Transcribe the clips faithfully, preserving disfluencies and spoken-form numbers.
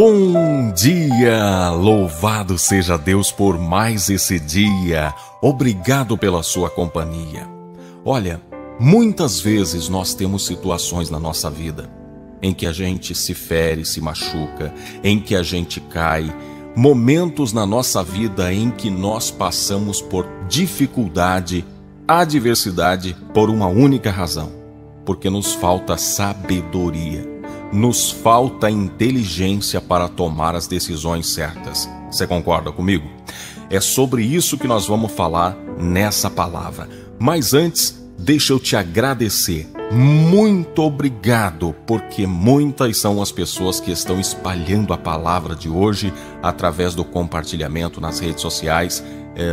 Bom dia! Louvado seja Deus por mais esse dia. Obrigado pela sua companhia. Olha, muitas vezes nós temos situações na nossa vida em que a gente se fere, se machuca, em que a gente cai. Momentos na nossa vida em que nós passamos por dificuldade, adversidade, por uma única razão. Porque nos falta sabedoria. Nos falta inteligência para tomar as decisões certas. Você concorda comigo? É sobre isso que nós vamos falar nessa palavra. Mas antes, deixa eu te agradecer. Muito obrigado, porque muitas são as pessoas que estão espalhando a palavra de hoje através do compartilhamento nas redes sociais,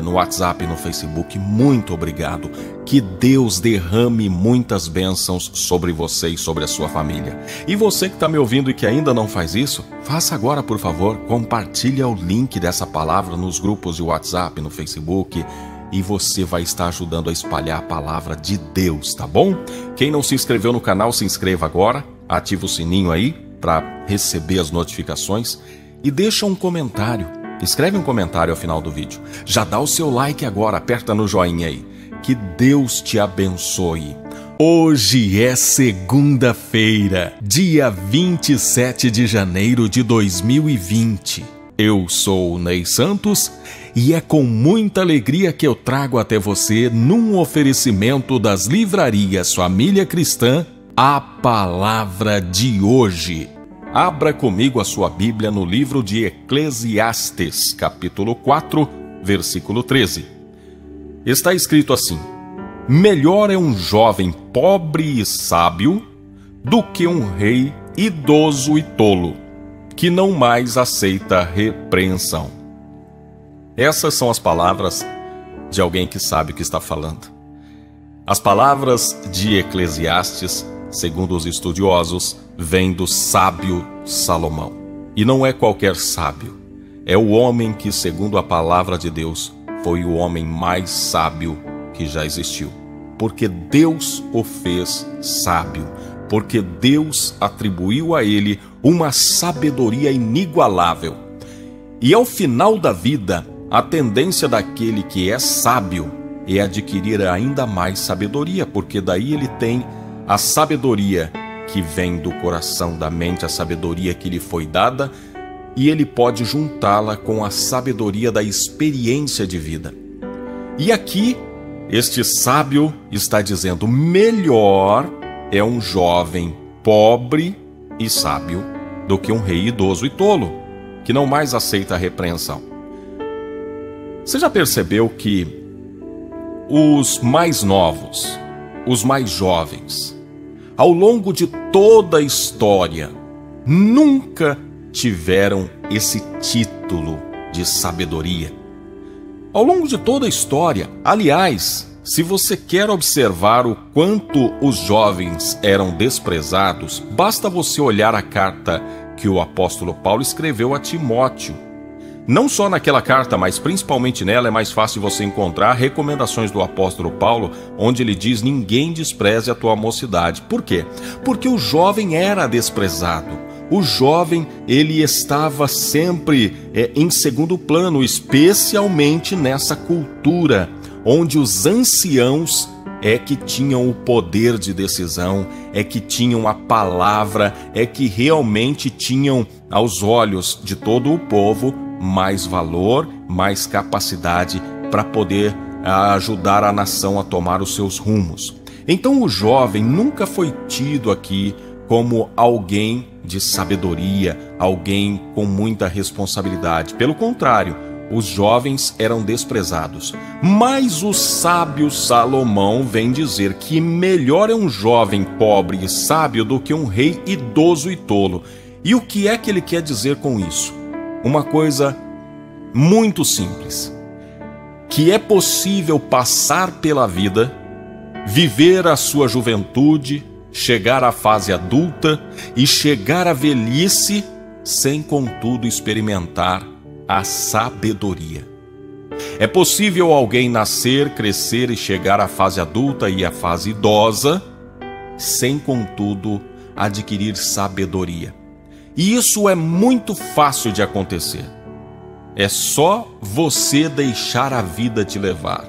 no WhatsApp e no Facebook. Muito obrigado. Que Deus derrame muitas bênçãos sobre você e sobre a sua família. E você que está me ouvindo e que ainda não faz isso, faça agora, por favor. Compartilha o link dessa palavra nos grupos de WhatsApp, no Facebook, e você vai estar ajudando a espalhar a palavra de Deus, tá bom? Quem não se inscreveu no canal, se inscreva agora. Ativa o sininho aí para receber as notificações e deixa um comentário. Escreve um comentário ao final do vídeo. Já dá o seu like agora, aperta no joinha aí. Que Deus te abençoe. Hoje é segunda-feira, dia vinte e sete de janeiro de dois mil e vinte. Eu sou o Ney Santos e é com muita alegria que eu trago até você, num oferecimento das livrarias Família Cristã, a palavra de hoje. Abra comigo a sua Bíblia no livro de Eclesiastes, capítulo quatro, versículo treze. Está escrito assim: melhor é um jovem pobre e sábio do que um rei idoso e tolo, que não mais aceita repreensão. Essas são as palavras de alguém que sabe o que está falando. As palavras de Eclesiastes, segundo os estudiosos, vem do sábio Salomão. E não é qualquer sábio. É o homem que, segundo a palavra de Deus, foi o homem mais sábio que já existiu. Porque Deus o fez sábio. Porque Deus atribuiu a ele uma sabedoria inigualável. E ao final da vida, a tendência daquele que é sábio é adquirir ainda mais sabedoria. Porque daí ele tem a sabedoria que vem do coração, da mente, a sabedoria que lhe foi dada, e ele pode juntá-la com a sabedoria da experiência de vida. E aqui, este sábio está dizendo: melhor é um jovem pobre e sábio do que um rei idoso e tolo, que não mais aceita a repreensão. Você já percebeu que os mais novos, os mais jovens, ao longo de toda a história, nunca tiveram esse título de sabedoria? Ao longo de toda a história, aliás, se você quer observar o quanto os jovens eram desprezados, basta você olhar a carta que o apóstolo Paulo escreveu a Timóteo. Não só naquela carta, mas principalmente nela é mais fácil você encontrar recomendações do apóstolo Paulo, onde ele diz: ninguém despreze a tua mocidade. Por quê? Porque o jovem era desprezado. O jovem, ele estava sempre é, em segundo plano, especialmente nessa cultura, onde os anciãos é que tinham o poder de decisão, é que tinham a palavra, é que realmente tinham, aos olhos de todo o povo, mais valor, mais capacidade para poder ajudar a nação a tomar os seus rumos. Então o jovem nunca foi tido aqui como alguém de sabedoria, alguém com muita responsabilidade. Pelo contrário, os jovens eram desprezados. Mas o sábio Salomão vem dizer que melhor é um jovem pobre e sábio do que um rei idoso e tolo. E o que é que ele quer dizer com isso? Uma coisa muito simples, que é possível passar pela vida, viver a sua juventude, chegar à fase adulta e chegar à velhice, sem contudo experimentar a sabedoria. É possível alguém nascer, crescer e chegar à fase adulta e à fase idosa, sem contudo adquirir sabedoria. E isso é muito fácil de acontecer. É só você deixar a vida te levar.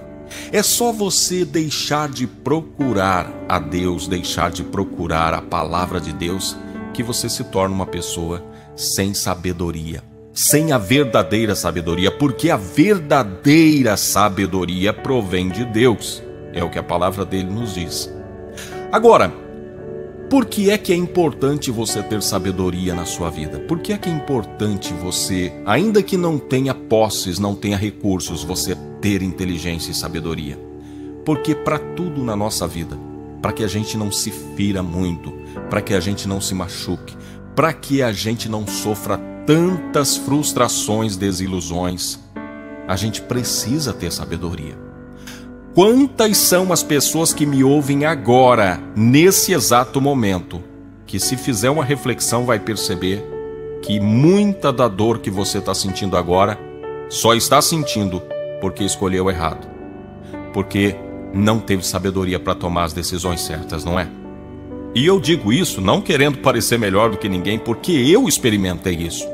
É só você deixar de procurar a Deus, deixar de procurar a palavra de Deus, que você se torna uma pessoa sem sabedoria, sem a verdadeira sabedoria, porque a verdadeira sabedoria provém de Deus. É o que a palavra dele nos diz. Agora, por que é que é importante você ter sabedoria na sua vida? Por que é que é importante você, ainda que não tenha posses, não tenha recursos, você ter inteligência e sabedoria? Porque para tudo na nossa vida, para que a gente não se fira muito, para que a gente não se machuque, para que a gente não sofra tantas frustrações, desilusões, a gente precisa ter sabedoria. Quantas são as pessoas que me ouvem agora, nesse exato momento, que se fizer uma reflexão vai perceber que muita da dor que você está sentindo agora só está sentindo porque escolheu errado, porque não teve sabedoria para tomar as decisões certas, não é? E eu digo isso não querendo parecer melhor do que ninguém, porque eu experimentei isso.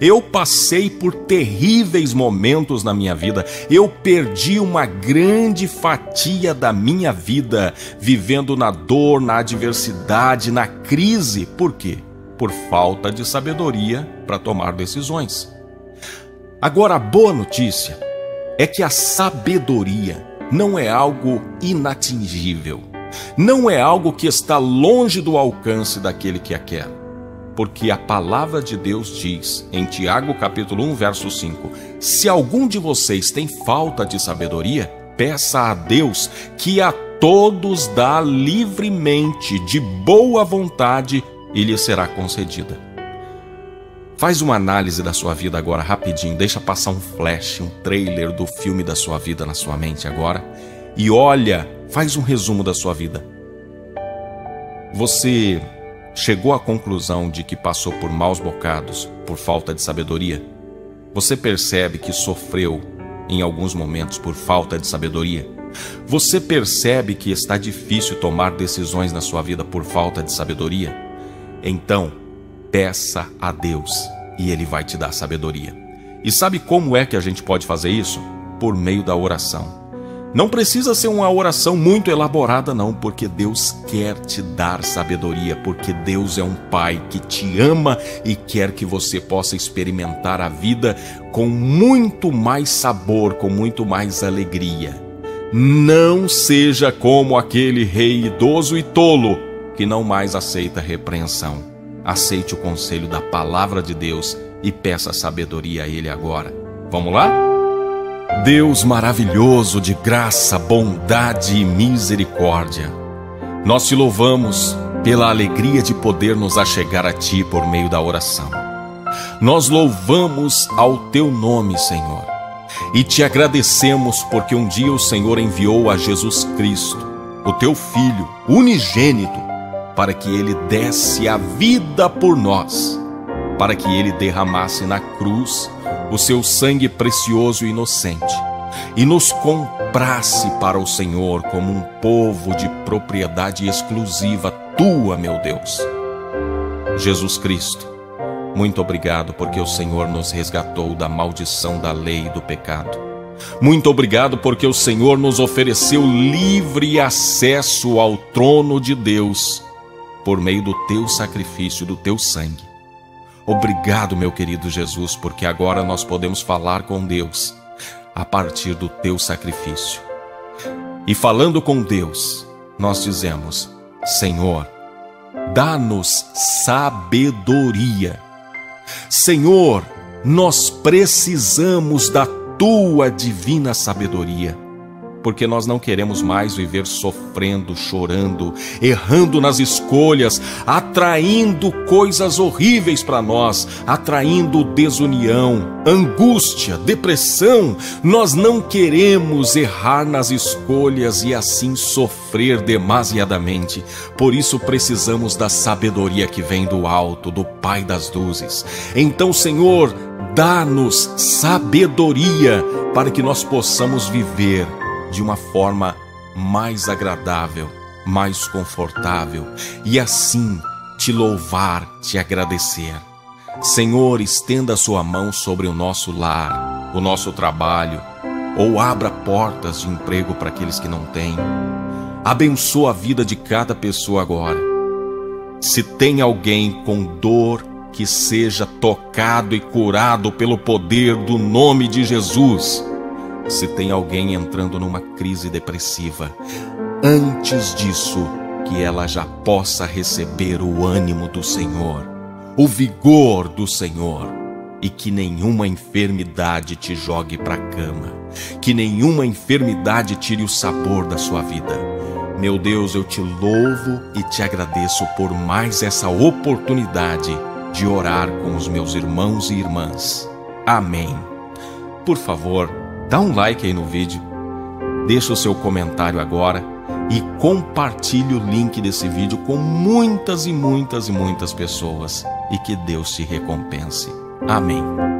Eu passei por terríveis momentos na minha vida. Eu perdi uma grande fatia da minha vida, vivendo na dor, na adversidade, na crise. Por quê? Por falta de sabedoria para tomar decisões. Agora, a boa notícia é que a sabedoria não é algo inatingível. Não é algo que está longe do alcance daquele que a quer. Porque a palavra de Deus diz, em Tiago capítulo um, verso cinco, se algum de vocês tem falta de sabedoria, peça a Deus, que a todos dá livremente, de boa vontade, e lhe será concedida. Faz uma análise da sua vida agora, rapidinho, deixa passar um flash, um trailer do filme da sua vida na sua mente agora, e olha, faz um resumo da sua vida. Você chegou à conclusão de que passou por maus bocados, por falta de sabedoria? Você percebe que sofreu em alguns momentos por falta de sabedoria? Você percebe que está difícil tomar decisões na sua vida por falta de sabedoria? Então, peça a Deus e Ele vai te dar sabedoria. E sabe como é que a gente pode fazer isso? Por meio da oração. Não precisa ser uma oração muito elaborada não, porque Deus quer te dar sabedoria, porque Deus é um Pai que te ama e quer que você possa experimentar a vida com muito mais sabor, com muito mais alegria. Não seja como aquele rei idoso e tolo que não mais aceita repreensão. Aceite o conselho da palavra de Deus e peça sabedoria a Ele agora. Vamos lá? Deus maravilhoso de graça, bondade e misericórdia, nós te louvamos pela alegria de poder nos achegar a ti por meio da oração. Nós louvamos ao teu nome, Senhor, e te agradecemos porque um dia o Senhor enviou a Jesus Cristo, o teu Filho unigênito, para que ele desse a vida por nós, para que ele derramasse na cruz o seu sangue precioso e inocente, e nos comprasse para o Senhor como um povo de propriedade exclusiva tua, meu Deus. Jesus Cristo, muito obrigado porque o Senhor nos resgatou da maldição da lei e do pecado. Muito obrigado porque o Senhor nos ofereceu livre acesso ao trono de Deus por meio do teu sacrifício, do teu sangue. Obrigado, meu querido Jesus, porque agora nós podemos falar com Deus a partir do teu sacrifício. E falando com Deus, nós dizemos, Senhor, dá-nos sabedoria. Senhor, nós precisamos da tua divina sabedoria, porque nós não queremos mais viver sofrendo, chorando, errando nas escolhas, atraindo coisas horríveis para nós, atraindo desunião, angústia, depressão. Nós não queremos errar nas escolhas e assim sofrer demasiadamente. Por isso precisamos da sabedoria que vem do alto, do Pai das luzes. Então, Senhor, dá-nos sabedoria para que nós possamos viver de uma forma mais agradável, mais confortável, e assim te louvar, te agradecer. Senhor, estenda a sua mão sobre o nosso lar, o nosso trabalho, ou abra portas de emprego para aqueles que não têm. Abençoa a vida de cada pessoa agora. Se tem alguém com dor, que seja tocado e curado pelo poder do nome de Jesus. Se tem alguém entrando numa crise depressiva, antes disso, que ela já possa receber o ânimo do Senhor, o vigor do Senhor, e que nenhuma enfermidade te jogue para a cama, que nenhuma enfermidade tire o sabor da sua vida. Meu Deus, eu te louvo e te agradeço por mais essa oportunidade de orar com os meus irmãos e irmãs. Amém. Por favor, dá um like aí no vídeo, deixa o seu comentário agora e compartilhe o link desse vídeo com muitas e muitas e muitas pessoas, e que Deus te recompense. Amém.